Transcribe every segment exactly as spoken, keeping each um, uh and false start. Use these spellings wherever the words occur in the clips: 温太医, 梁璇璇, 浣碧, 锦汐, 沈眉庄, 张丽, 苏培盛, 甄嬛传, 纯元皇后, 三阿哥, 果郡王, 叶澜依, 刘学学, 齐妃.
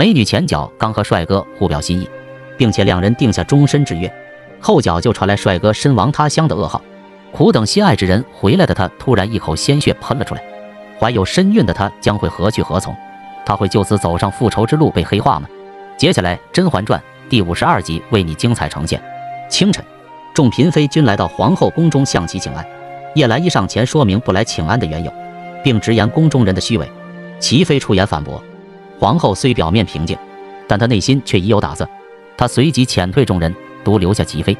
美女前脚刚和帅哥互表心意，并且两人定下终身之约，后脚就传来帅哥身亡他乡的噩耗。苦等心爱之人回来的他，突然一口鲜血喷了出来。怀有身孕的他将会何去何从？他会就此走上复仇之路被黑化吗？接下来，《甄嬛传》第五十二集为你精彩呈现。清晨，众嫔妃均来到皇后宫中向其请安。叶澜依上前说明不来请安的缘由，并直言宫中人的虚伪。齐妃出言反驳。皇后虽表面平静，但她内心却已有打算。她随即遣退众人，独留下齐妃。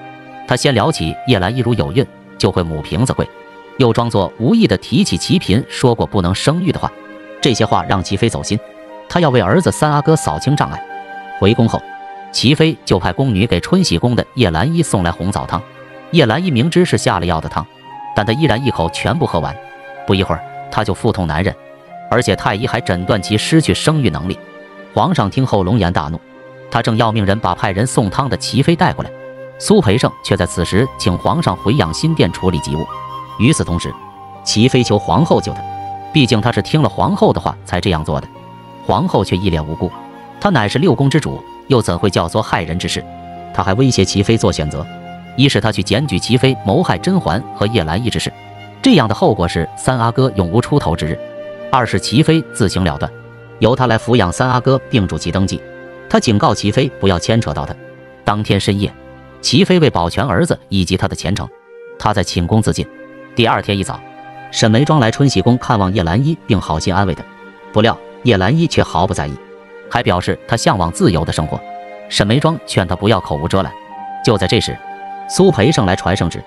她先聊起叶澜依如有孕，就会母凭子贵，又装作无意地提起齐嫔说过不能生育的话，这些话让齐妃走心，她要为儿子三阿哥扫清障碍。回宫后，齐妃就派宫女给春喜宫的叶澜依送来红枣汤。叶澜依明知是下了药的汤，但她依然一口全部喝完，不一会儿她就腹痛难忍，而且太医还诊断其失去生育能力。皇上听后龙颜大怒，他正要命人把派人送汤的齐妃带过来。苏培盛却在此时请皇上回养心殿处理急务。与此同时，齐妃求皇后救她，毕竟她是听了皇后的话才这样做的。皇后却一脸无辜，她乃是六宫之主，又怎会教唆害人之事？她还威胁齐妃做选择，一是她去检举齐妃谋害甄嬛和叶澜依之事，这样的后果是三阿哥永无出头之日；二是齐妃自行了断，由她来抚养三阿哥并主其登记。她警告齐妃不要牵扯到她。当天深夜，齐妃为保全儿子以及他的前程，她在寝宫自尽。第二天一早，沈眉庄来春喜宫看望叶澜依，并好心安慰她，不料叶澜依却毫不在意，还表示她向往自由的生活。沈眉庄劝她不要口无遮拦。就在这时，苏培盛来传圣旨，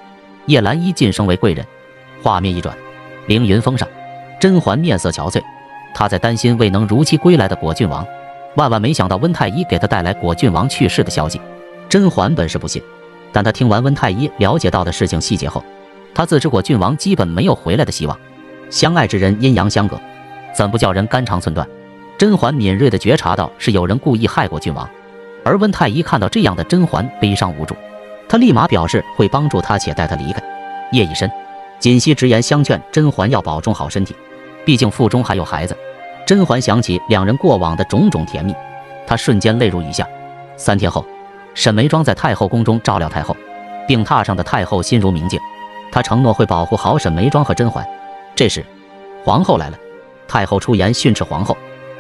叶澜依晋升为贵人。画面一转，凌云峰上，甄嬛面色憔悴，她在担心未能如期归来的果郡王，万万没想到温太医给她带来果郡王去世的消息。甄嬛本是不信，但她听完温太医了解到的事情细节后，她自知果郡王基本没有回来的希望。相爱之人阴阳相隔，怎不叫人肝肠寸断？甄嬛敏锐地觉察到是有人故意害果郡王，而温太医看到这样的甄嬛悲伤无助，他立马表示会帮助她且带她离开。夜已深，锦汐直言相劝甄嬛要保重好身体，毕竟腹中还有孩子。甄嬛想起两人过往的种种甜蜜，她瞬间泪如雨下。三天后，沈眉庄在太后宫中照料太后，病榻上的太后心如明镜，她承诺会保护好沈眉庄和甄嬛。这时，皇后来了，太后出言训斥皇后。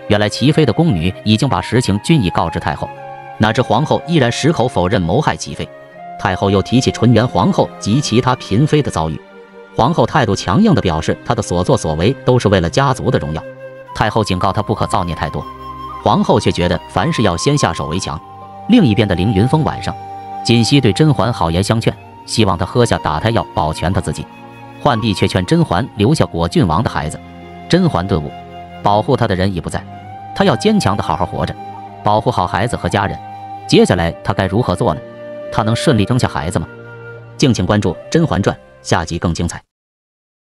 原来齐妃的宫女已经把实情均已告知太后，哪知皇后依然矢口否认谋害齐妃。太后又提起纯元皇后及其他嫔妃的遭遇，皇后态度强硬地表示她的所作所为都是为了家族的荣耀。太后警告她不可造孽太多，皇后却觉得凡事要先下手为强。另一边的凌云峰晚上，锦汐对甄嬛好言相劝，希望她喝下打胎药保全她自己。浣碧却劝甄嬛留下果郡王的孩子。甄嬛顿悟，保护她的人已不在，她要坚强的好好活着，保护好孩子和家人。接下来她该如何做呢？她能顺利扔下孩子吗？敬请关注《甄嬛传》，下集更精彩。